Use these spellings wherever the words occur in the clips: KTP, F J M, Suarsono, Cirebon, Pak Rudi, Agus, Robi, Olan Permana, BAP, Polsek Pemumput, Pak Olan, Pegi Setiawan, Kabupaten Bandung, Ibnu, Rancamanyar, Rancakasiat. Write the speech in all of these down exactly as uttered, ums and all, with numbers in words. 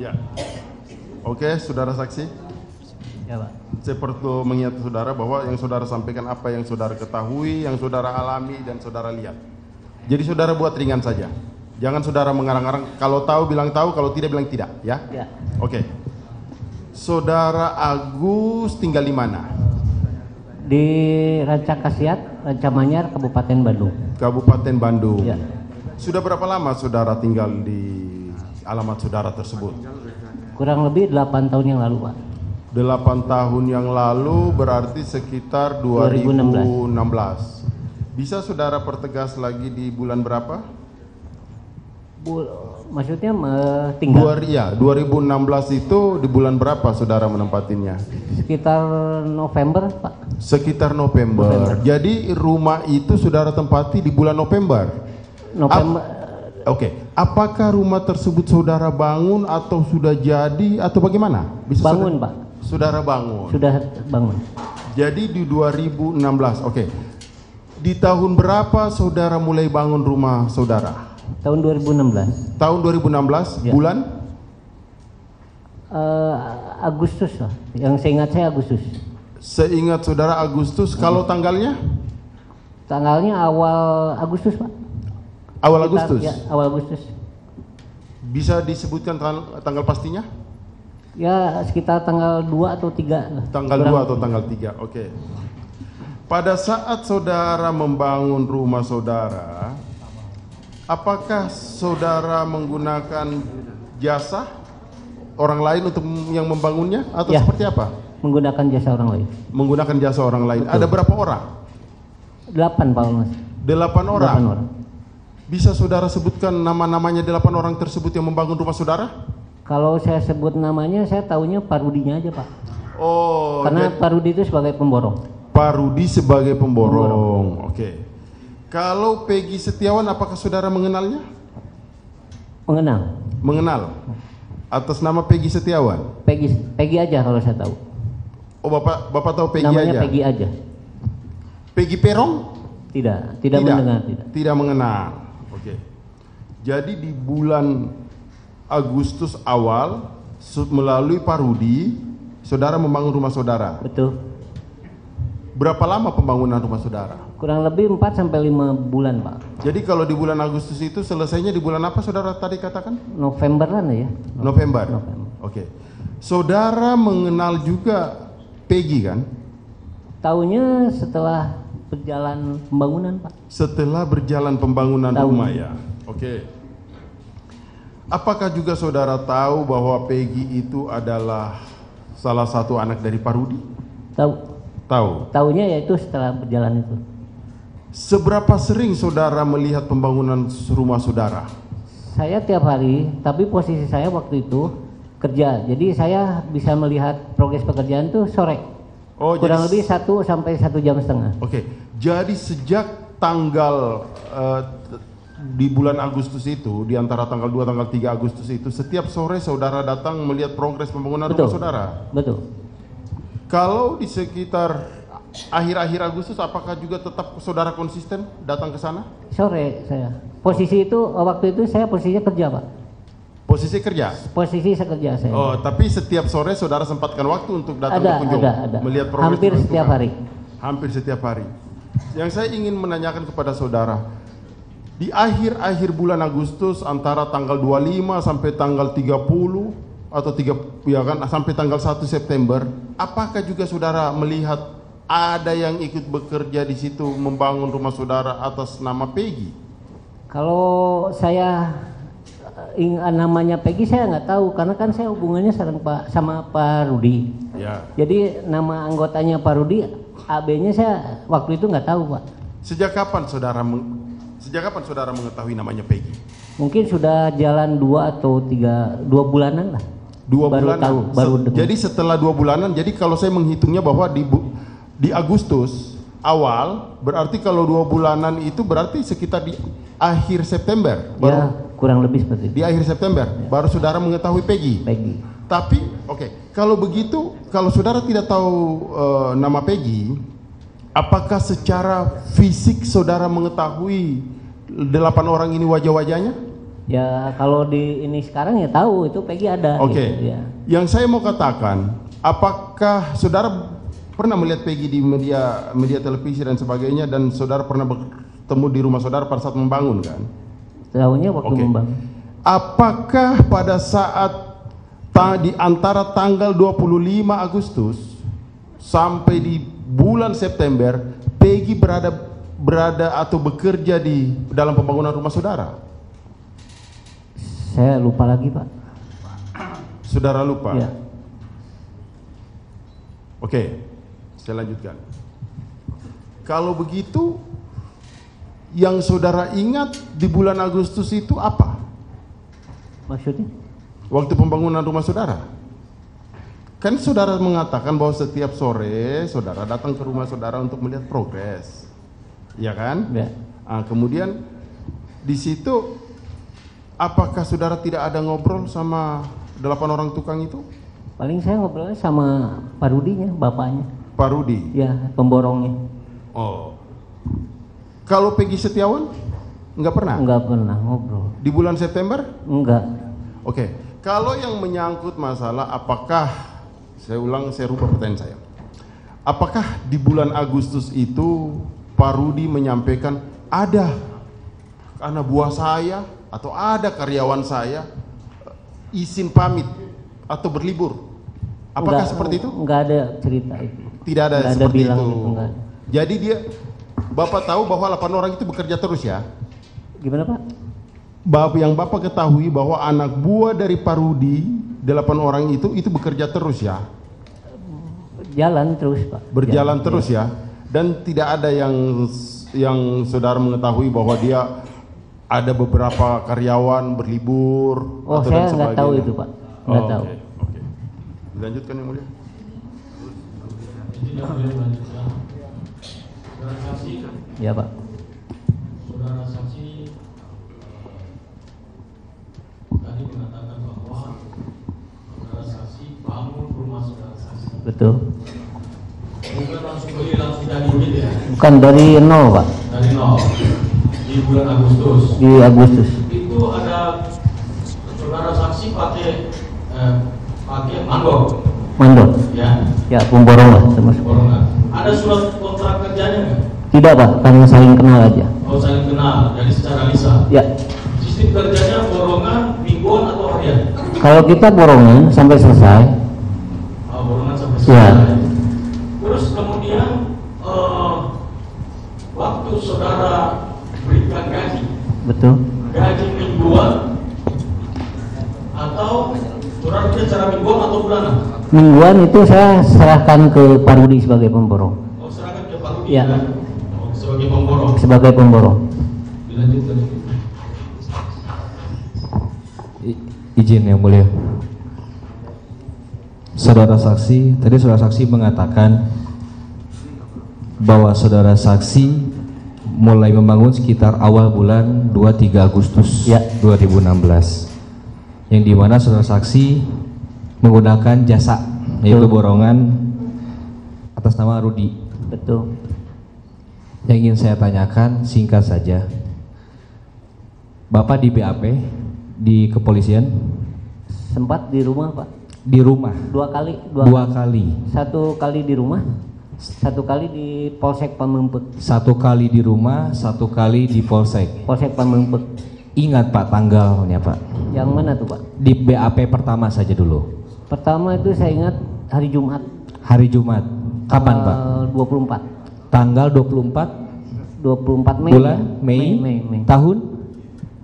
Ya. Oke, saudara saksi. Ya, Pak. Saya perlu mengingat saudara bahwa yang saudara sampaikan apa yang saudara ketahui, yang saudara alami dan saudara lihat. Jadi saudara buat ringan saja. Jangan saudara mengarang-arang. Kalau tahu bilang tahu, kalau tidak bilang tidak, ya? Ya. Oke. Saudara Agus tinggal di mana? Di Rancakasiat, Rancamanyar, Kabupaten Bandung. Kabupaten Bandung. Ya. Sudah berapa lama saudara tinggal di alamat saudara tersebut? Kurang lebih delapan tahun yang lalu, Pak. delapan tahun yang lalu berarti sekitar dua ribu enam belas. Bisa saudara pertegas lagi di bulan berapa? Bu, maksudnya uh, tinggal? Ya, dua ribu enam belas itu di bulan berapa saudara menempatinya? Sekitar November, Pak. Sekitar November. November. Jadi rumah itu saudara tempati di bulan November? November. Ap Oke. Okay. Apakah rumah tersebut saudara bangun atau sudah jadi atau bagaimana? Bisa bangun, saudara, Pak. Saudara bangun? Sudah bangun. Jadi di dua ribu enam belas, oke. Okay. Di tahun berapa saudara mulai bangun rumah saudara? Tahun dua ribu enam belas. Tahun dua ribu enam belas, ya. Bulan? Uh, Agustus lah, yang seingat saya Agustus. Seingat saudara Agustus, hmm. Kalau tanggalnya? Tanggalnya awal Agustus, Pak. Awal Sekitar, Agustus? Ya, awal Agustus. Bisa disebutkan tanggal, tanggal pastinya? Ya, sekitar tanggal dua atau tiga. Tanggal kurang. dua atau tanggal tiga, oke. Okay. Pada saat saudara membangun rumah saudara, apakah saudara menggunakan jasa orang lain untuk yang membangunnya atau ya, seperti apa? Menggunakan jasa orang lain. Menggunakan jasa orang lain. Betul. Ada berapa orang? Delapan, Pak Mas. Delapan orang. Delapan orang. Bisa saudara sebutkan nama-namanya delapan orang tersebut yang membangun rumah saudara? Kalau saya sebut namanya, saya tahunya Pak Rudinya aja, Pak. Oh. Karena jadi... Pak Rudi itu sebagai pemborong. Pak Rudi sebagai pemborong. pemborong. Oke. Okay. Kalau Pegi Setiawan, apakah saudara mengenalnya? Mengenal. Mengenal? Atas nama Pegi Setiawan? Pegi, Pegi aja kalau saya tahu. Oh, Bapak Bapak tahu Pegi aja? Namanya Pegi aja. Pegi Perong? Tidak, tidak, tidak mendengar. Tidak, tidak mengenal. Oke. Jadi di bulan Agustus awal, melalui Pak Rudi, saudara membangun rumah saudara? Betul. Berapa lama pembangunan rumah saudara? Kurang lebih empat sampai lima bulan, Pak. Jadi kalau di bulan Agustus itu selesainya di bulan apa saudara tadi katakan? Novemberan ya. November. November. Oke. Okay. Saudara mengenal juga Pegi kan? Taunya setelah berjalan pembangunan, Pak. Setelah berjalan pembangunan Taunya. rumah ya. Oke. Okay. Apakah juga saudara tahu bahwa Pegi itu adalah salah satu anak dari Pak Rudi? Tahu. Tahu. Taunya yaitu setelah berjalan itu. Seberapa sering saudara melihat pembangunan rumah saudara? Saya tiap hari, tapi posisi saya waktu itu kerja. Jadi saya bisa melihat progres pekerjaan tuh sore. Oh, kurang jadi, lebih satu sampai satu jam setengah. Oke, okay. Jadi sejak tanggal uh, di bulan Agustus itu, di antara tanggal dua tanggal tiga Agustus itu, setiap sore saudara datang melihat progres pembangunan Betul. rumah saudara? Betul. Kalau di sekitar... akhir-akhir Agustus, apakah juga tetap saudara konsisten datang ke sana? Sore saya. Posisi itu, waktu itu saya posisinya kerja, Pak. Posisi kerja? Posisi saya kerja saya. Oh, tapi setiap sore saudara sempatkan waktu untuk datang ada, berkunjung? Ada, ada. Melihat progres Hampir berkunjung. setiap hari. Hampir setiap hari. Yang saya ingin menanyakan kepada saudara, di akhir-akhir bulan Agustus, antara tanggal dua puluh lima sampai tanggal tiga puluh, atau tiga, ya kan, sampai tanggal satu September, apakah juga saudara melihat ada yang ikut bekerja di situ membangun rumah saudara atas nama Pegi? Kalau saya ingat namanya Pegi saya nggak tahu, karena kan saya hubungannya sama, sama Pak Rudi. Ya. Jadi nama anggotanya Pak Rudi, A B-nya saya waktu itu nggak tahu, Pak. Sejak kapan saudara sejak kapan saudara mengetahui namanya Pegi? Mungkin sudah jalan dua atau tiga dua bulanan lah. Dua baru bulanan. Tahu, baru Se dengar. Jadi setelah dua bulanan, jadi kalau saya menghitungnya bahwa di Di Agustus awal, berarti kalau dua bulanan itu berarti sekitar di akhir September. Baru, ya, kurang lebih seperti itu. Di akhir September, ya. Baru saudara mengetahui Pegi. Pegi. Tapi, oke, okay, kalau begitu, kalau saudara tidak tahu uh, nama Pegi, apakah secara fisik saudara mengetahui delapan orang ini wajah-wajahnya? Ya kalau di ini sekarang ya tahu itu Pegi ada. Oke. Okay. Gitu, ya. Yang saya mau katakan, apakah saudara pernah melihat Pegi di media media televisi dan sebagainya, dan saudara pernah bertemu di rumah saudara pada saat membangun kan? Tahunya waktu okay. membangun. Apakah pada saat ta di antara tanggal dua puluh lima Agustus sampai di bulan September Pegi berada berada atau bekerja di dalam pembangunan rumah saudara? Saya lupa lagi, Pak. Saudara lupa? Ya. Oke, saya lanjutkan. Kalau begitu, yang saudara ingat di bulan Agustus itu apa? Maksudnya? Waktu pembangunan rumah saudara. Kan saudara mengatakan bahwa setiap sore saudara datang ke rumah saudara untuk melihat progres. Iya kan? Ya. Nah, kemudian di situ apakah saudara tidak ada ngobrol sama delapan orang tukang itu? Paling saya ngobrolnya sama Pak Rudinya, bapaknya. Pak Rudi? Ya, pemborongnya. Oh. Kalau Pegi Setiawan, enggak pernah? Enggak pernah ngobrol. Di bulan September? Enggak. Oke. Okay. Kalau yang menyangkut masalah apakah, saya ulang, saya rubah pertanyaan saya. Apakah di bulan Agustus itu Pak Rudi menyampaikan ada anak buah saya atau ada karyawan saya izin pamit atau berlibur? Apakah enggak, seperti itu? Enggak ada cerita itu. Tidak ada enggak seperti ada itu. Itu enggak. Jadi dia, Bapak tahu bahwa delapan orang itu bekerja terus ya? Gimana Pak? Bapak, yang Bapak ketahui bahwa anak buah dari Pak Rudi, delapan orang itu, itu bekerja terus ya? Jalan terus Pak. Berjalan Jalan, terus ya. ya? Dan tidak ada yang yang saudara mengetahui bahwa dia ada beberapa karyawan berlibur oh, atau saya dan sebagainya. Nggak tahu itu Pak, nggak oh, tahu. Okay, okay. Dilanjutkan yang mulia. Ya Pak. Saudara saksi tadi mengatakan bahwa saudara saksi bangun rumah saudara saksi. Betul. Bukan langsung beli langsung dari gitu ya? Bukan dari nol Pak. Dari nol. Di bulan Agustus. Di Agustus. Itu ada saudara saksi pakai eh, pakai mandor. Mandor. Ya. Ya, pemborong lah sama. Ada surat kontrak kerjanya nggak? Tidak Pak, karena saling kenal aja. Oh saling kenal, jadi secara lisan. Ya. Sistem kerjanya borongan, mingguan atau harian? Kalau kita borongan sampai selesai. Oh, borongan sampai selesai. Ya. Terus kemudian eh, waktu saudara berikan gaji, betul, gaji mingguan atau saudara secara mingguan atau bulanan? Mingguan itu saya serahkan ke Pak Rudi sebagai pemborong. Oh, serahkan ke Pak Rudi ya. Kan? Oh, sebagai pemborong. Sebagai pemborong. Dilanjutkan. Izin yang mulia. Saudara saksi, tadi saudara saksi mengatakan bahwa saudara saksi mulai membangun sekitar awal bulan dua puluh tiga Agustus ya. dua ribu enam belas, yang dimana saudara saksi menggunakan jasa betul. Yaitu borongan atas nama Rudi. Betul. Yang ingin saya tanyakan singkat saja, Bapak di B A P di kepolisian? Sempat di rumah Pak. Di rumah? Dua kali. Dua, dua kali. kali. Satu kali di rumah. Satu kali di Polsek Pemumput. Satu kali di rumah, satu kali di Polsek. Polsek Pemumput. Ingat Pak tanggalnya Pak. Yang mana tuh Pak? Di B A P pertama saja dulu. Pertama itu saya ingat hari Jumat. Hari Jumat. Kapan Pak? dua puluh empat. Tanggal dua puluh empat? dua puluh empat Mei. Bulan ya? Mei. Mei, Mei. Tahun?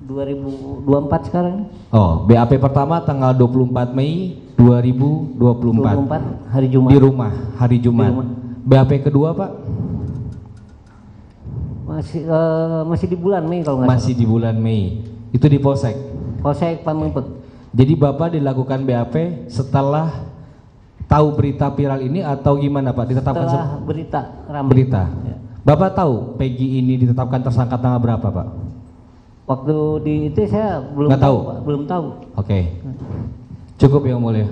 dua ribu dua puluh empat sekarang. Oh, B A P pertama tanggal dua puluh empat Mei dua ribu dua puluh empat. dua puluh empat hari Jumat. Di rumah, hari Jumat. Di rumah. B A P kedua Pak? Masih uh, masih di bulan Mei kalau nggak salah. Masih di bulan Mei. Itu di Polsek. Polsek Pemumput. Jadi Bapak dilakukan B A P setelah tahu berita viral ini atau gimana Pak? Ditetapkan setelah berita ramai. Berita. Ya. Bapak tahu Pegi ini ditetapkan tersangka tanggal berapa Pak? Waktu di itu saya belum nggak tahu. tahu Pak. Belum tahu. Oke. Okay. Cukup yang mulia.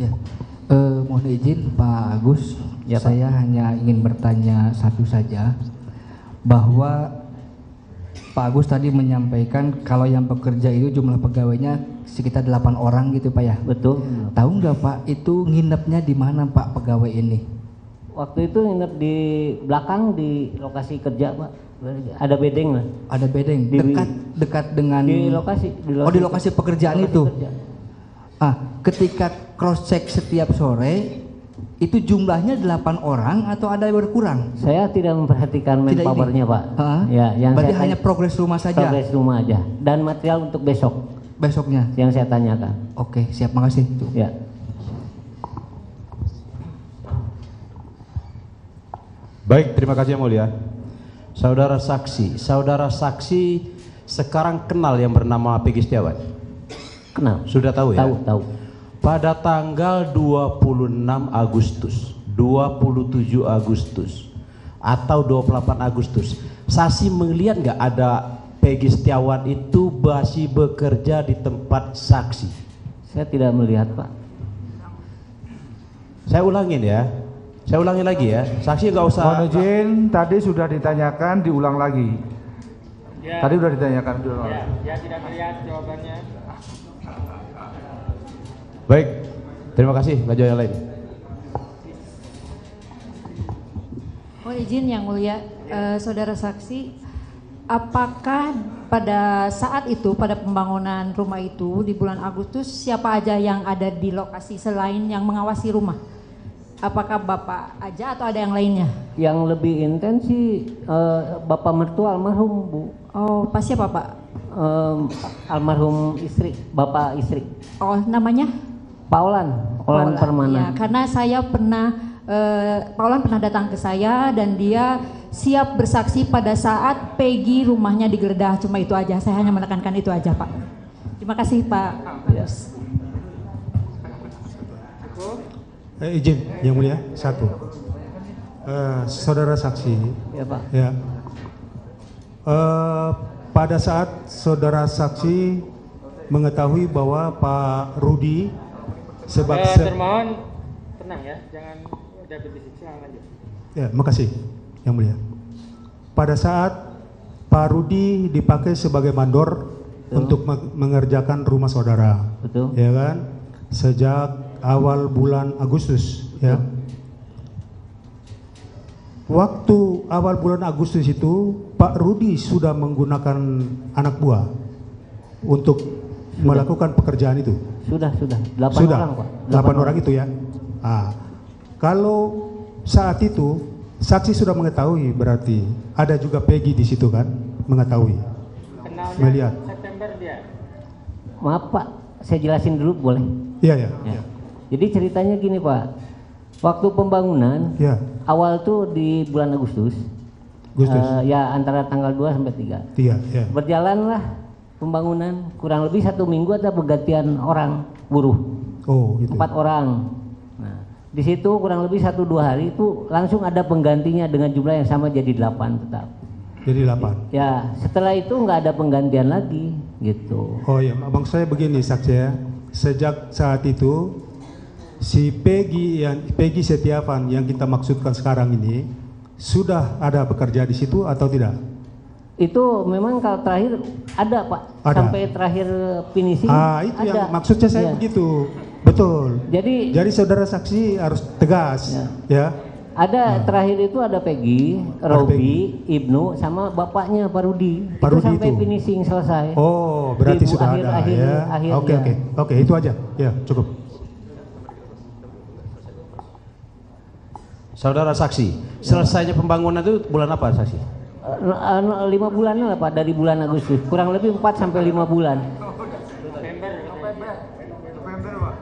Ya, eh, mohon izin Pak Agus, Ya, saya Pak. Hanya ingin bertanya satu saja, bahwa Pak Agus tadi menyampaikan kalau yang pekerja itu jumlah pegawainya sekitar delapan orang gitu Pak ya. Betul. Hmm. Tahu nggak Pak itu nginepnya di mana Pak pegawai ini? Waktu itu nginep di belakang di lokasi kerja Pak. Ada bedeng lah. Ada bedeng. Di, dekat dekat dengan. Di lokasi. Di lokasi oh di lokasi pekerjaan lokasi itu. Kerja. Ah, ketika cross check setiap sore itu jumlahnya delapan orang atau ada yang berkurang? Saya tidak memperhatikan manpowernya Pak. Ha? Ya, yang berarti hanya progres rumah saja. Progres rumah aja dan material untuk besok. Besoknya. Yang saya tanyakan. Oke, siap, makasih. Tuh. Ya. Baik, terima kasih yang mulia. Saudara saksi, saudara saksi sekarang kenal yang bernama Pegi Setiawan. Kenal. Sudah tahu ya? Tahu, tahu. Pada tanggal dua puluh enam Agustus, dua puluh tujuh Agustus, atau dua puluh delapan Agustus, saksi melihat nggak ada Pegi Setiawan itu masih bekerja di tempat saksi? Saya tidak melihat, Pak. Saya ulangin ya, saya ulangin lagi ya, saksi nggak usah. Mohon izin, tadi sudah ditanyakan, diulang lagi. Ya. Tadi sudah ditanyakan, diulang lagi. Ya, ya tidak melihat jawabannya. Baik, terima kasih. Maju yang lain. Oh izin yang mulia, eh, saudara saksi, apakah pada saat itu, pada pembangunan rumah itu di bulan Agustus, siapa aja yang ada di lokasi selain yang mengawasi rumah? Apakah bapak aja atau ada yang lainnya? Yang lebih intens sih eh, bapak mertua almarhum Bu. Oh pas siapa Pak? Um, almarhum istri, bapak istri. Oh namanya? Pak Olan, Olan Permana. Ya, karena saya pernah, uh, Pak Olan pernah datang ke saya dan dia siap bersaksi pada saat Pegi rumahnya digeledah. Cuma itu aja, saya hanya menekankan itu aja Pak. Terima kasih Pak. Yes. Eh, izin, yang mulia, satu. Uh, saudara saksi. Ya Pak. Ya. Uh, Pada saat saudara saksi mengetahui bahwa Pak Rudi sebagai eh, termohon tenang ya, jangan ada berbicara lanjut. Ya, makasih, Yang Mulia. Pada saat Pak Rudi dipakai sebagai mandor betul. Untuk mengerjakan rumah saudara, betul. Ya kan? Sejak awal bulan Agustus, betul. Ya. Waktu awal bulan Agustus itu Pak Rudi sudah menggunakan anak buah untuk sudah. Melakukan pekerjaan itu. Sudah, sudah. delapan orang Pak. delapan orang itu ya. Nah, kalau saat itu saksi sudah mengetahui berarti ada juga Pegi di situ kan? Mengetahui. Kenalnya melihat. September dia. Maaf Pak, saya jelasin dulu boleh? Iya, iya. Ya. Ya. Jadi ceritanya gini Pak. Waktu pembangunan ya. Awal tuh di bulan Agustus, Agustus. Uh, ya antara tanggal dua sampai tiga. Iya, ya. Berjalanlah pembangunan kurang lebih satu minggu ada pergantian orang buruh, oh, gitu. Empat orang. Nah, di situ kurang lebih satu dua hari itu langsung ada penggantinya dengan jumlah yang sama jadi delapan tetap. Jadi delapan. Ya setelah itu nggak ada penggantian lagi gitu. Oh ya, abang saya begini saksi ya. Sejak saat itu. Si Pegi yang Pegi Setiawan yang kita maksudkan sekarang ini sudah ada bekerja di situ atau tidak? Itu memang kalau terakhir ada Pak, ada. Sampai terakhir finishing. Ah itu ada. Yang maksudnya saya ya. Begitu, betul. Jadi jadi saudara saksi harus tegas, ya. Ya. Ada nah. Terakhir itu ada Pegi, Robi, Ibnu, sama bapaknya Pak Rudi. Itu Rudi sampai itu. Finishing selesai. Oh berarti Ibu, sudah akhir, ada akhir, ya. Akhir, oke ya. Oke oke itu aja ya cukup. Saudara saksi, selesainya pembangunan itu bulan apa saksi? lima bulan lah Pak, dari bulan Agustus. Kurang lebih empat sampai lima bulan. November. November. November Pak.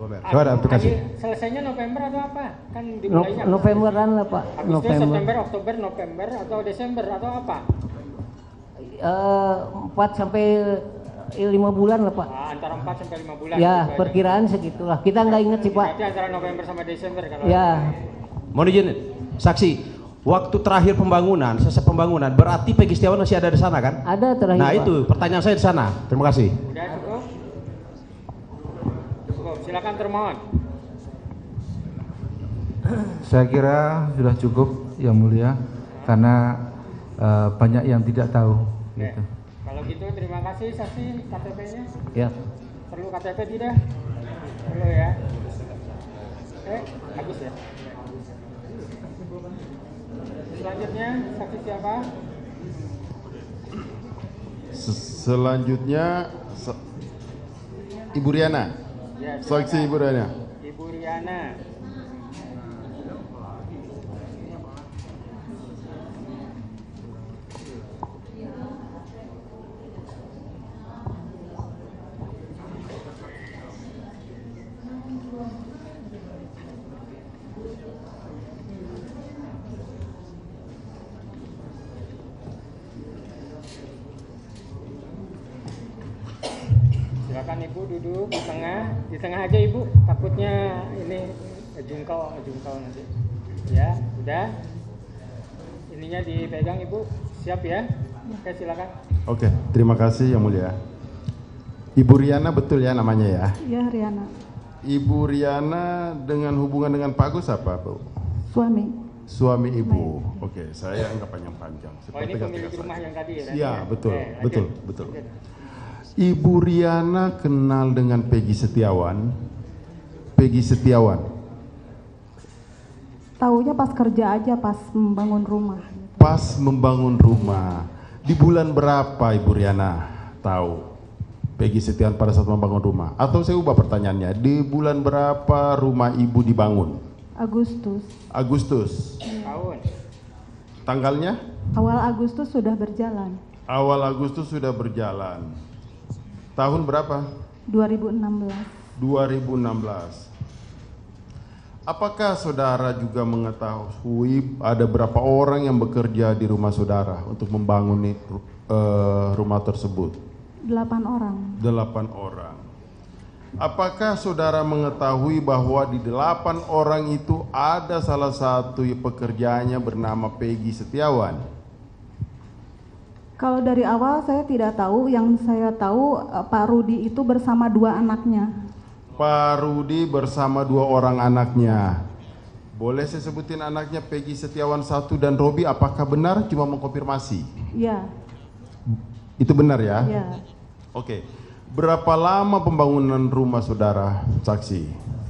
November. Ada selesainya November atau apa? Kan dimulainya no, Novemberan lah Pak. Agustus, November. September, Oktober, November atau Desember atau apa? Uh, empat sampai lima bulan lah Pak. Nah, antara empat sampai lima bulan. Ya, perkiraan ada. Segitulah. Kita nggak ingat sih Pak. Berarti antara November sama Desember kalau. Ya. Mohon izin, saksi, waktu terakhir pembangunan, selesai pembangunan, berarti Pegi Setiawan masih ada di sana kan? Ada terakhir. Nah Pak. Itu pertanyaan saya di sana. Terima kasih. Sudah cukup. Cukup. Silakan termohon. Saya kira sudah cukup yang mulia, karena uh, banyak yang tidak tahu. Gitu. Kalau gitu terima kasih. Saksi K T P-nya? Ya. Perlu K T P tidak? Perlu ya. Eh, Agus ya. Selanjutnya saksi siapa? Selanjutnya se Ibu Riana. Ya, saksi Ibu Riana. Ibu Riana. Silakan Ibu duduk di tengah, di tengah aja Ibu, takutnya ini jungkal jungkal nanti. Ya, udah. Ininya dipegang Ibu, siap ya? Oke, silakan. Oke, terima kasih Yang Mulia. Ibu Riana betul ya namanya ya? Iya, Riana. Ibu Riana dengan hubungan dengan Pak Agus apa, Bu? Suami. Suami Ibu. Oke, saya anggap panjang-panjang. Oh, ini pemilik rumah yang tadi ya? Iya, betul, betul, betul. Ibu Riana kenal dengan Pegi Setiawan. Pegi Setiawan. Taunya pas kerja aja, pas membangun rumah. Pas membangun rumah. Di bulan berapa Ibu Riana tahu Pegi Setiawan pada saat membangun rumah? Atau saya ubah pertanyaannya, di bulan berapa rumah Ibu dibangun? Agustus. Agustus. Tahun. Tanggalnya? Awal Agustus sudah berjalan. Awal Agustus sudah berjalan. Tahun berapa? dua ribu enam belas. dua ribu enam belas. Apakah saudara juga mengetahui ada berapa orang yang bekerja di rumah saudara untuk membangun uh, rumah tersebut? delapan orang. delapan orang. Apakah saudara mengetahui bahwa di delapan orang itu ada salah satu pekerjaannya bernama Pegi Setiawan? Kalau dari awal saya tidak tahu, yang saya tahu Pak Rudi itu bersama dua anaknya. Pak Rudi bersama dua orang anaknya. Boleh saya sebutin anaknya Pegi Setiawan satu dan Robi, apakah benar? Cuma mengkonfirmasi. Iya. Itu benar ya? Iya. Oke. Berapa lama pembangunan rumah saudara, saksi?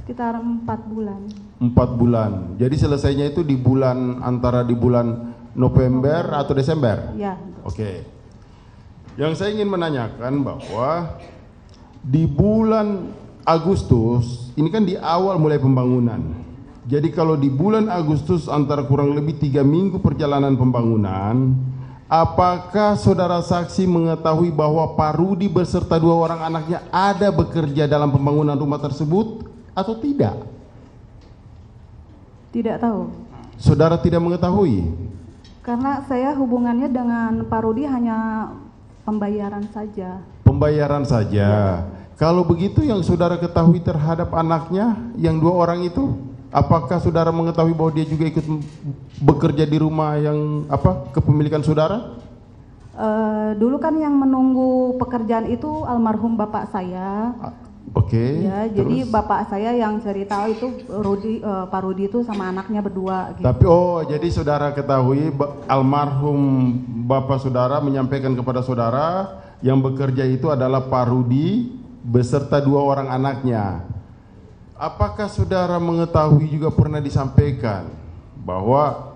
Sekitar empat bulan. Empat bulan. Jadi selesainya itu di bulan, antara di bulan November atau Desember? Ya. Oke. Yang saya ingin menanyakan bahwa di bulan Agustus, ini kan di awal mulai pembangunan. Jadi kalau di bulan Agustus antara kurang lebih tiga minggu perjalanan pembangunan, apakah saudara saksi mengetahui bahwa Pak Rudi beserta dua orang anaknya ada bekerja dalam pembangunan rumah tersebut atau tidak? Tidak tahu. Saudara tidak mengetahui? Karena saya hubungannya dengan Pak Rudi hanya pembayaran saja. Pembayaran saja. Ya. Kalau begitu yang saudara ketahui terhadap anaknya yang dua orang itu, apakah saudara mengetahui bahwa dia juga ikut bekerja di rumah yang apa kepemilikan saudara? Uh, dulu kan yang menunggu pekerjaan itu almarhum bapak saya. Oke. Okay, ya, jadi bapak saya yang cerita itu Rudi, uh, Pak Rudi itu sama anaknya berdua. Gitu. Tapi oh, jadi saudara ketahui almarhum bapak saudara menyampaikan kepada saudara yang bekerja itu adalah Pak Rudi beserta dua orang anaknya. Apakah saudara mengetahui juga pernah disampaikan bahwa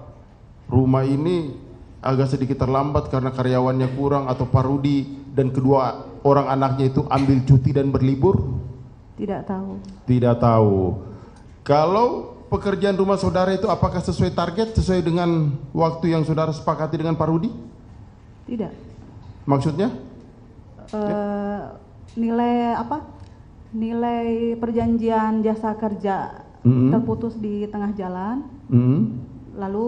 rumah ini agak sedikit terlambat karena karyawannya kurang atau Pak Rudi dan kedua orang anaknya itu ambil cuti dan berlibur? Tidak tahu. Tidak tahu. Kalau pekerjaan rumah saudara itu apakah sesuai target, sesuai dengan waktu yang saudara sepakati dengan Pak Rudi? Tidak. Maksudnya? Uh, ya. Nilai apa? Nilai perjanjian jasa kerja mm-hmm. terputus di tengah jalan. Mm-hmm. Lalu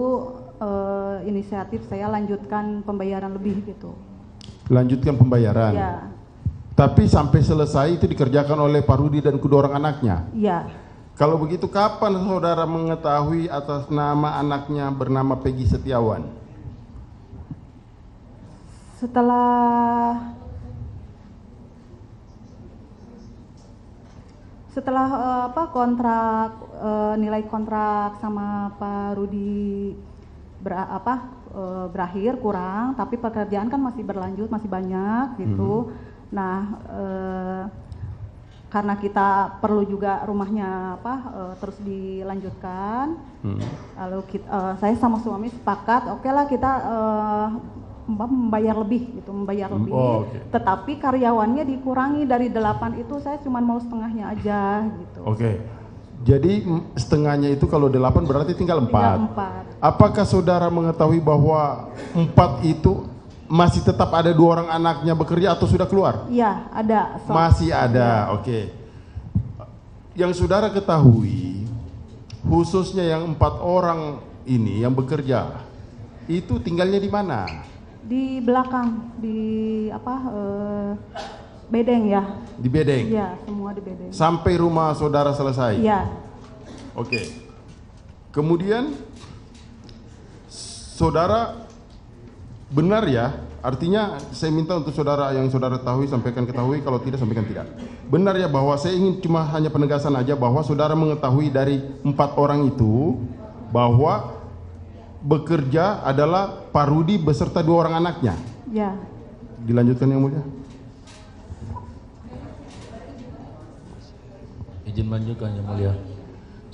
uh, inisiatif saya lanjutkan pembayaran lebih gitu. Lanjutkan pembayaran. Ya. Tapi sampai selesai itu dikerjakan oleh Pak Rudi dan kedua orang anaknya. Iya. Kalau begitu kapan saudara mengetahui atas nama anaknya bernama Pegi Setiawan? Setelah setelah apa kontrak uh, nilai kontrak sama Pak Rudi ber, apa, uh, berakhir kurang, tapi pekerjaan kan masih berlanjut, masih banyak gitu. Hmm. Nah, uh, karena kita perlu juga rumahnya apa uh, terus dilanjutkan. Hmm. Lalu kita, uh, saya sama suami sepakat, oke okay lah kita uh, membayar lebih gitu, membayar hmm, lebih. Oh, okay. Tetapi karyawannya dikurangi dari delapan itu saya cuma mau setengahnya aja gitu. Oke. Okay. Jadi setengahnya itu kalau delapan berarti tinggal empat. Apakah saudara mengetahui bahwa empat itu masih tetap ada dua orang anaknya bekerja atau sudah keluar? Iya, ada. So, masih ada, ya. Oke. Okay. Yang saudara ketahui, khususnya yang empat orang ini yang bekerja, itu tinggalnya di mana? Di belakang, di apa? Uh, bedeng ya? Di bedeng? Iya, semua di bedeng. Sampai rumah saudara selesai? Iya. Oke. Okay. Kemudian, saudara. Benar ya, artinya saya minta untuk saudara yang saudara ketahui sampaikan ketahui, kalau tidak sampaikan tidak. Benar ya bahwa saya ingin cuma hanya penegasan aja bahwa saudara mengetahui dari empat orang itu bahwa bekerja adalah Pak Rudi beserta dua orang anaknya. Ya. Dilanjutkan yang mulia. Izin lanjutkan yang mulia.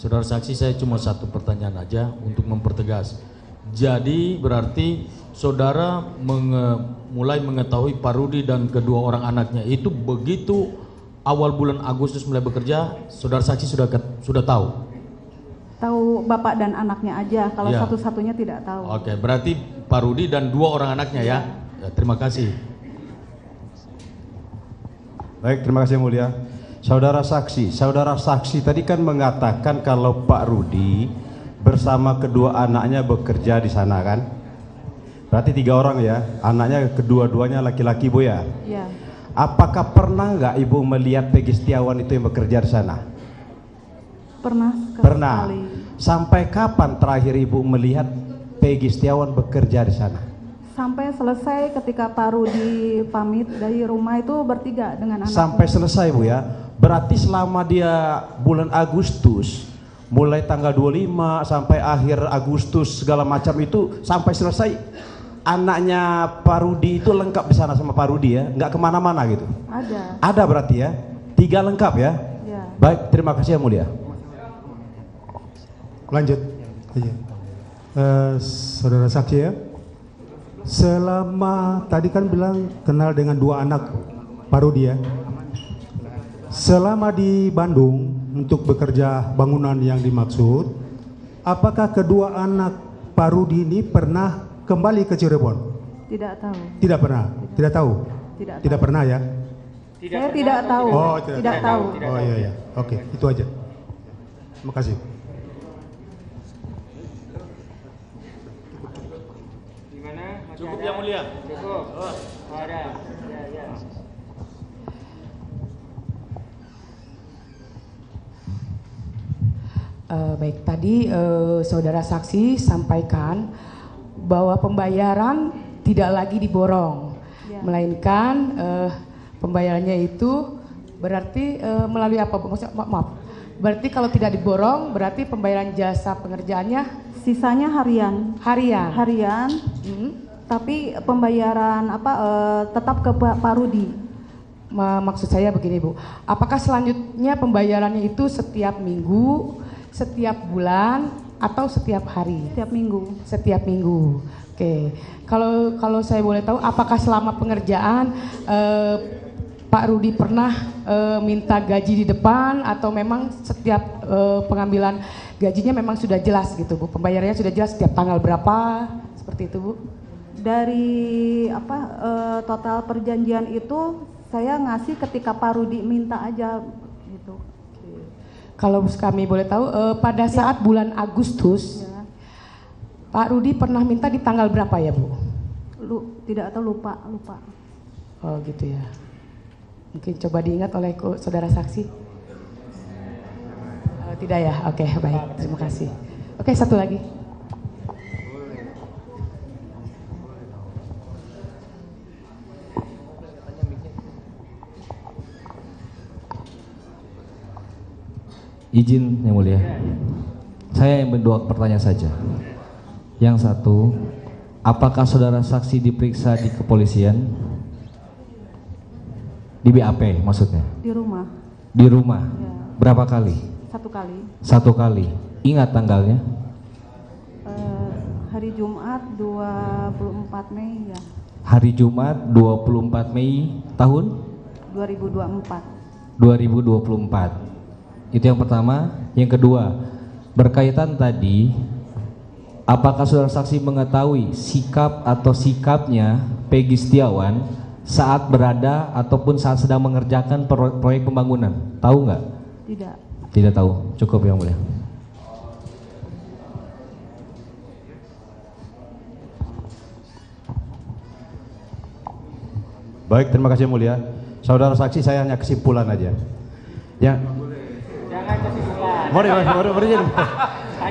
Saudara saksi, saya cuma satu pertanyaan aja untuk mempertegas. Jadi berarti saudara menge, mulai mengetahui Pak Rudi dan kedua orang anaknya itu begitu awal bulan Agustus mulai bekerja, saudara saksi sudah sudah tahu? Tahu bapak dan anaknya aja, kalau ya. Satu-satunya tidak tahu. Oke, berarti Pak Rudi dan dua orang anaknya ya. Ya, terima kasih. Baik, terima kasih mulia. Saudara saksi, saudara saksi tadi kan mengatakan kalau Pak Rudi bersama kedua anaknya bekerja di sana kan? Berarti tiga orang ya, anaknya kedua-duanya laki-laki Bu ya? Iya. Apakah pernah nggak Ibu melihat Pegi Setiawan itu yang bekerja di sana? Pernah. Pernah. Kali. Sampai kapan terakhir Ibu melihat Pegi Setiawan bekerja di sana? Sampai selesai ketika Pak Rudi pamit dari rumah itu bertiga dengan anaknya. Sampai selesai Bu ya? Berarti selama dia bulan Agustus mulai tanggal dua puluh lima sampai akhir Agustus segala macam itu sampai selesai anaknya Pak Rudi itu lengkap di sana sama Pak Rudi ya, nggak kemana-mana gitu? Ada. Ada berarti ya, tiga lengkap ya? Ya. Baik, terima kasih yang mulia. Lanjut, uh, saudara saksi ya. Selama tadi kan bilang kenal dengan dua anak Pak Rudi ya. Selama di Bandung untuk bekerja bangunan yang dimaksud, apakah kedua anak Pak Rudi ini pernah kembali ke Cirebon? Tidak tahu. Tidak pernah. Tidak, tidak tahu. Tidak, tidak tahu. Pernah ya. Tidak, saya tidak tahu. tahu. Oh, tidak, tidak tahu. tahu. Oh iya ya. Oke, okay, itu aja. Terima kasih. Gimana? Cukup yang mulia. Cukup. Oh, ada. Ya, ya. Uh, baik, tadi uh, saudara saksi sampaikan bahwa pembayaran tidak lagi diborong, ya. Melainkan uh, pembayarannya itu berarti uh, melalui apa? Maksud, maaf, maaf, berarti kalau tidak diborong berarti pembayaran jasa pengerjaannya sisanya harian, harian, harian. Hmm. Tapi pembayaran apa uh, tetap ke Pak Rudi. Maksud saya begini Bu, apakah selanjutnya pembayarannya itu setiap minggu, setiap bulan, atau setiap hari? Setiap minggu. Setiap minggu. Oke. Kalau kalau saya boleh tahu, apakah selama pengerjaan eh, Pak Rudi pernah eh, minta gaji di depan, atau memang setiap eh, pengambilan gajinya memang sudah jelas gitu Bu? Pembayarannya sudah jelas setiap tanggal berapa, seperti itu Bu? Dari apa eh, total perjanjian itu saya ngasih ketika Pak Rudi minta aja gitu. Kalau kami boleh tahu eh, pada saat ya. Bulan Agustus ya. Pak Rudi pernah minta di tanggal berapa ya Bu? Lu, tidak atau lupa lupa. Oh gitu ya. Mungkin coba diingat oleh saudara saksi. Oh, tidak ya. Oke okay, baik. Terima kasih. Oke okay, satu lagi. Izin yang mulia, saya yang berdua pertanyaan saja. Yang satu, apakah saudara saksi diperiksa di kepolisian? Di B A P maksudnya? Di rumah. Di rumah? Ya. Berapa kali? Satu kali. Satu kali. Ingat tanggalnya? Uh, hari Jumat dua puluh empat Mei ya. Hari Jumat dua puluh empat Mei tahun? dua ribu dua puluh empat. dua ribu dua puluh empat. Itu yang pertama. Yang kedua, berkaitan tadi, apakah saudara saksi mengetahui sikap atau sikapnya Pegi Setiawan saat berada ataupun saat sedang mengerjakan proyek pembangunan? Tahu nggak? Tidak. Tidak tahu. Cukup yang mulia. Baik, terima kasih yang mulia. Saudara saksi, saya hanya kesimpulan aja. Ya. Jangan kesimpulan. Mari, mari, mari.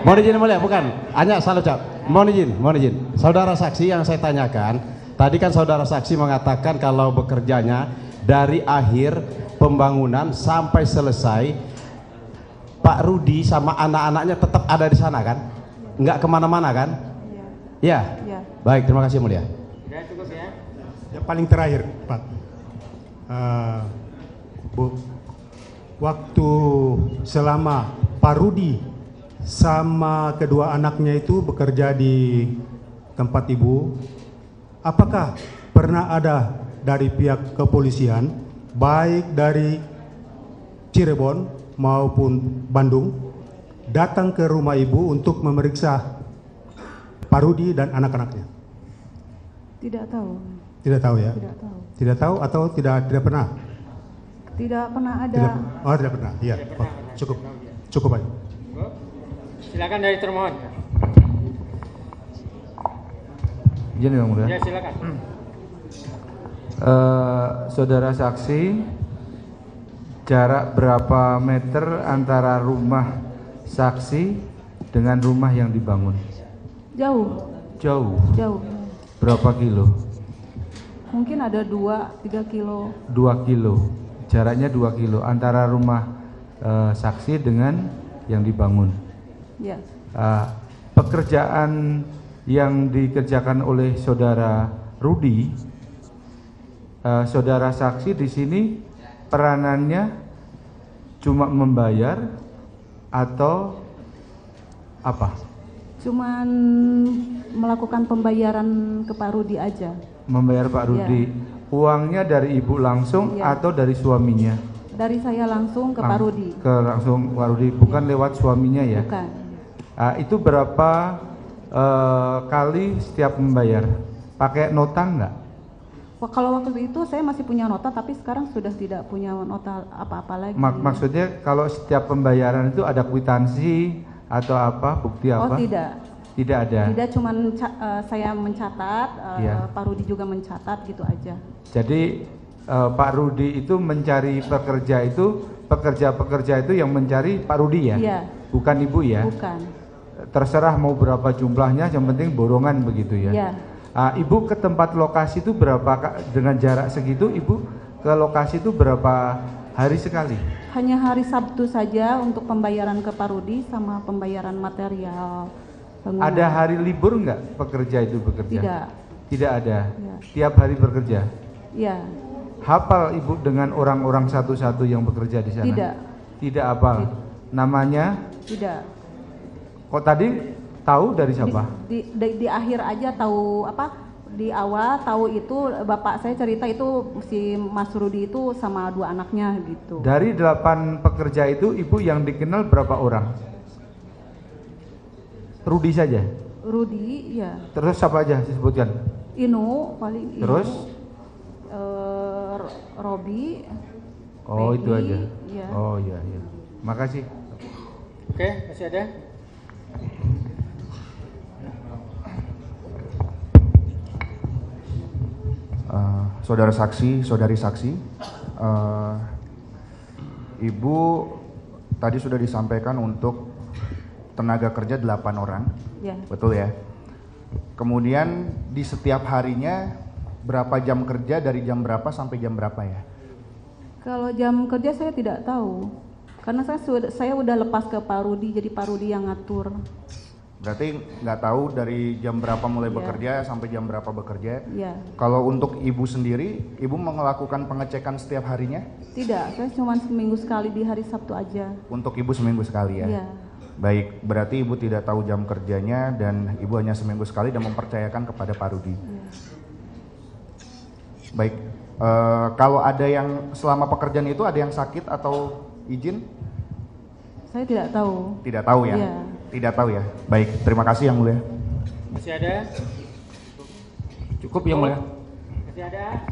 Mohon izin mulia, bukan, hanya salah ucap. Mohon izin, mohon izin. Saudara saksi yang saya tanyakan, tadi kan saudara saksi mengatakan kalau bekerjanya dari akhir pembangunan sampai selesai, Pak Rudi sama anak-anaknya tetap ada di sana kan? Enggak kemana-mana kan? Iya. Ya. Ya. Baik, terima kasih mulia. Ya, cukup ya. Yang paling terakhir, Pak. Uh, Bu, waktu selama Pak Rudi sama kedua anaknya itu bekerja di tempat ibu, apakah pernah ada dari pihak kepolisian, baik dari Cirebon maupun Bandung, datang ke rumah ibu untuk memeriksa Pak Rudi dan anak-anaknya? Tidak tahu. Tidak tahu ya? Tidak tahu. Tidak tahu atau tidak tidak pernah? Tidak pernah ada. Tidak, oh tidak pernah, iya. Oh, cukup, cukup baik. Silakan dari termohon. Izin yang mulia. Ya, silakan. Uh, saudara saksi, jarak berapa meter antara rumah saksi dengan rumah yang dibangun? Jauh. Jauh. Jauh. Berapa kilo? Mungkin ada dua, tiga kilo. Dua kilo. Jaraknya dua kilo antara rumah uh, saksi dengan yang dibangun. Ya. Uh, pekerjaan yang dikerjakan oleh saudara Rudi, uh, saudara saksi di sini peranannya cuma membayar atau apa? Cuman melakukan pembayaran ke Pak Rudi aja. Membayar Pak Rudi. Ya. Uangnya dari ibu langsung ya, atau dari suaminya? Dari saya langsung ke Lang Pak Rudi. Ke langsung Pak Rudi, bukan ya, lewat suaminya ya? Bukan. Uh, itu berapa uh, kali setiap membayar? Pakai nota enggak? Wah, kalau waktu itu saya masih punya nota, tapi sekarang sudah tidak punya nota apa-apa lagi. Mak maksudnya kalau setiap pembayaran itu ada kwitansi atau apa, bukti apa? Oh tidak. Tidak ada? Tidak, cuma uh, saya mencatat, uh, ya. Pak Rudi juga mencatat, gitu aja. Jadi uh, Pak Rudi itu mencari pekerja itu, pekerja-pekerja itu yang mencari Pak Rudi ya? Iya. Bukan ibu ya? Bukan. Terserah mau berapa jumlahnya, yang penting borongan begitu ya. Ya. Uh, ibu ke tempat lokasi itu berapa, dengan jarak segitu ibu ke lokasi itu berapa hari sekali? Hanya hari Sabtu saja untuk pembayaran ke Pak Rudi sama pembayaran material. Pengurangan. Ada hari libur nggak pekerja itu bekerja? Tidak. Tidak ada? Ya. Tiap hari bekerja? Ya. Hafal ibu dengan orang-orang satu-satu yang bekerja di sana? Tidak. Tidak hafal? Namanya? Tidak. Kok tadi tahu dari siapa? Di, di, di, di akhir aja tahu apa? Di awal tahu itu bapak saya cerita itu si Mas Rudi itu sama dua anaknya gitu. Dari delapan pekerja itu ibu yang dikenal berapa orang? Rudi saja. Rudi, ya. Terus siapa aja disebutkan? Ibnu paling. Terus? E, Robi. Oh Pegi, itu aja. Ya. Oh iya iya. Makasih. Oke, masih ada? Uh, saudara saksi, saudari saksi, uh, ibu tadi sudah disampaikan untuk tenaga kerja delapan orang, ya. Betul ya? Kemudian di setiap harinya berapa jam kerja, dari jam berapa sampai jam berapa ya? Kalau jam kerja saya tidak tahu. Karena saya sudah, saya udah lepas ke Pak Rudi, jadi Pak Rudi yang ngatur. Berarti nggak tahu dari jam berapa mulai yeah. bekerja sampai jam berapa bekerja. Yeah. Kalau untuk ibu sendiri, ibu melakukan pengecekan setiap harinya? Tidak, saya cuma seminggu sekali di hari Sabtu aja. Untuk ibu seminggu sekali ya? Yeah. Baik, berarti ibu tidak tahu jam kerjanya dan ibu hanya seminggu sekali dan mempercayakan kepada Pak Rudi. Yeah. Baik, e, kalau ada yang selama pekerjaan itu ada yang sakit atau izin? Saya tidak tahu. Tidak tahu ya? Yeah. Tidak tahu ya. Baik, terima kasih yang mulia. Masih ada? Cukup, Cukup yang mulia. Masih ada?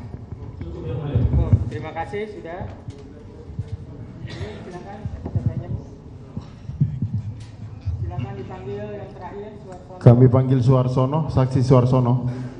Cukup yang mulia. Oh, terima kasih sudah. Ini silakan katanya, Bu. Silakan dipanggil yang terakhir Suarsono. Kami panggil Suarsono, saksi Suarsono.